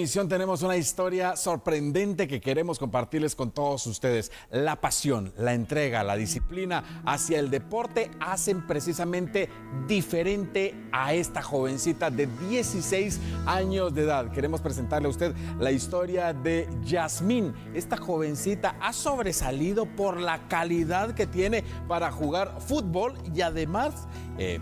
Misión tenemos una historia sorprendente que queremos compartirles con todos ustedes. La pasión, la entrega, la disciplina hacia el deporte hacen precisamente diferente a esta jovencita de 16 años de edad. Queremos presentarle a usted la historia de Jazmín. Esta jovencita ha sobresalido por la calidad que tiene para jugar fútbol y además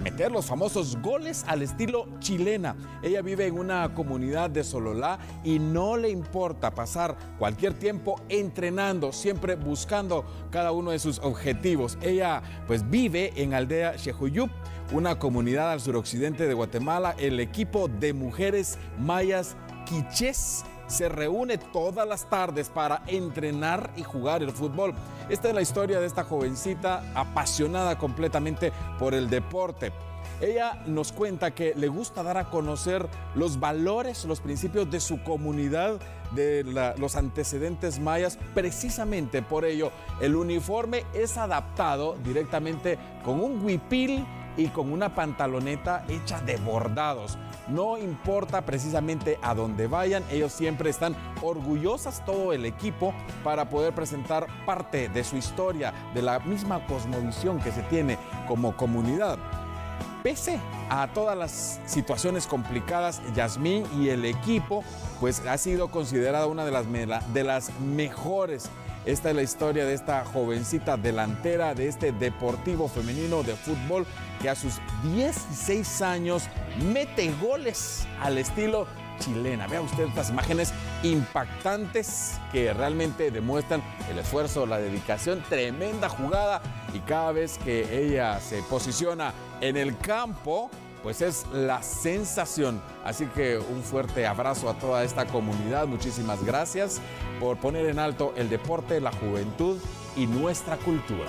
meter los famosos goles al estilo chilena. Ella vive en una comunidad de Sololá y no le importa pasar cualquier tiempo entrenando, siempre buscando cada uno de sus objetivos. Ella pues vive en Aldea Xejuyup, una comunidad al suroccidente de Guatemala. El equipo de mujeres mayas quichés se reúne todas las tardes para entrenar y jugar el fútbol. Esta es la historia de esta jovencita apasionada completamente por el deporte. Ella nos cuenta que le gusta dar a conocer los valores, los principios de su comunidad, de los antecedentes mayas. Precisamente por ello, el uniforme es adaptado directamente con un huipil y con una pantaloneta hecha de bordados. No importa precisamente a dónde vayan, ellos siempre están orgullosas, todo el equipo, para poder presentar parte de su historia, de la misma cosmovisión que se tiene como comunidad. Pese a todas las situaciones complicadas, Jazmín y el equipo pues ha sido considerada una de las mejores. Esta es la historia de esta jovencita delantera de este deportivo femenino de fútbol que a sus 16 años mete goles al estilo chilena. Vea usted estas imágenes impactantes que realmente demuestran el esfuerzo, la dedicación, tremenda jugada, y cada vez que ella se posiciona en el campo, pues es la sensación. Así que un fuerte abrazo a toda esta comunidad. Muchísimas gracias por poner en alto el deporte, la juventud y nuestra cultura.